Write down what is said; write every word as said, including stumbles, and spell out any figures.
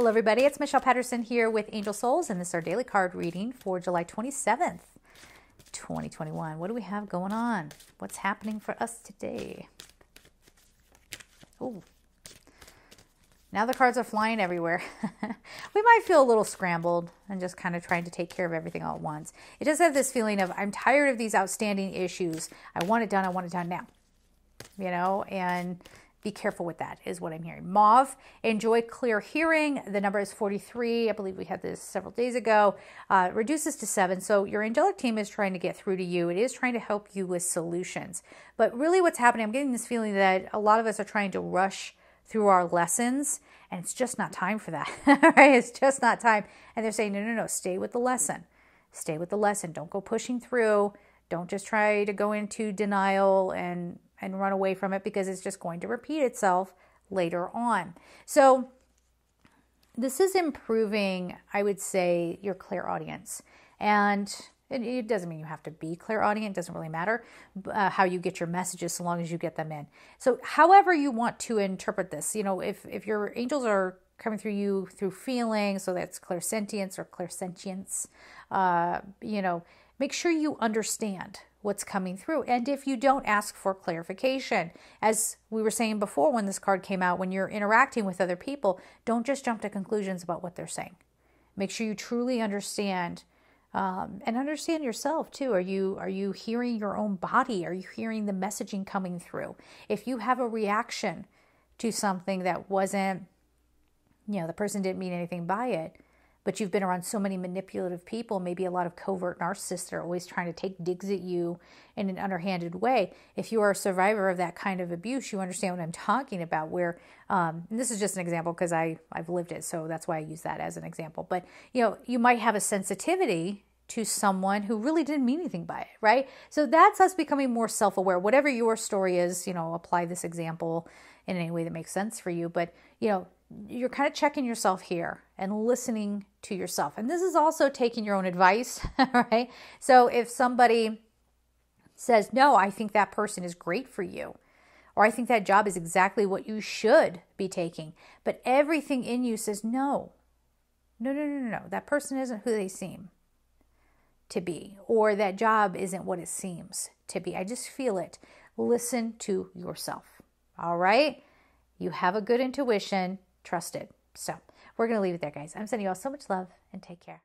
Hello everybody, it's Michelle Patterson here with Angel Souls, and this is our daily card reading for July twenty-seventh, twenty twenty-one. What do we have going on? What's happening for us today? Oh, now the cards are flying everywhere. We might feel a little scrambled and just kind of trying to take care of everything all at once. It does have this feeling of, I'm tired of these outstanding issues. I want it done, I want it done now. You know, and be careful with that is what I'm hearing. Mauve, enjoy clear hearing. The number is forty-three. I believe we had this several days ago. Uh, it reduces to seven. So your angelic team is trying to get through to you. It is trying to help you with solutions. But really what's happening, I'm getting this feeling that a lot of us are trying to rush through our lessons, and it's just not time for that, right? It's just not time. And they're saying, no, no, no, stay with the lesson. Stay with the lesson. Don't go pushing through. Don't just try to go into denial and and run away from it, because it's just going to repeat itself later on. So this is improving, I would say, your clairaudience. And it, it doesn't mean you have to be clairaudient. It doesn't really matter uh, how you get your messages, so long as you get them in. So however you want to interpret this, you know, if, if your angels are coming through you through feeling, so that's clairsentience or clairsentience, uh, you know, make sure you understand what's coming through. And if you don't, ask for clarification. As we were saying before, when this card came out, when you're interacting with other people, don't just jump to conclusions about what they're saying. Make sure you truly understand um, and understand yourself too. Are you, are you hearing your own body? Are you hearing the messaging coming through? If you have a reaction to something that wasn't, you know, the person didn't mean anything by it, but you've been around so many manipulative people, maybe a lot of covert narcissists that are always trying to take digs at you in an underhanded way. If you are a survivor of that kind of abuse, you understand what I'm talking about, where, um, and this is just an example because I, I've lived it, so that's why I use that as an example. But, you know, you might have a sensitivity to someone who really didn't mean anything by it, right? So that's us becoming more self-aware. Whatever your story is, you know, apply this example in any way that makes sense for you. But, you know, you're kind of checking yourself here and listening to yourself. And this is also taking your own advice, right? So if somebody says, no, I think that person is great for you, or I think that job is exactly what you should be taking, but everything in you says, no, no, no, no, no, that person isn't who they seem to be, or that job isn't what it seems to be. I just feel it. Listen to yourself, all right? You have a good intuition. Trust it. So we're going to leave it there, guys. I'm sending you all so much love, and take care.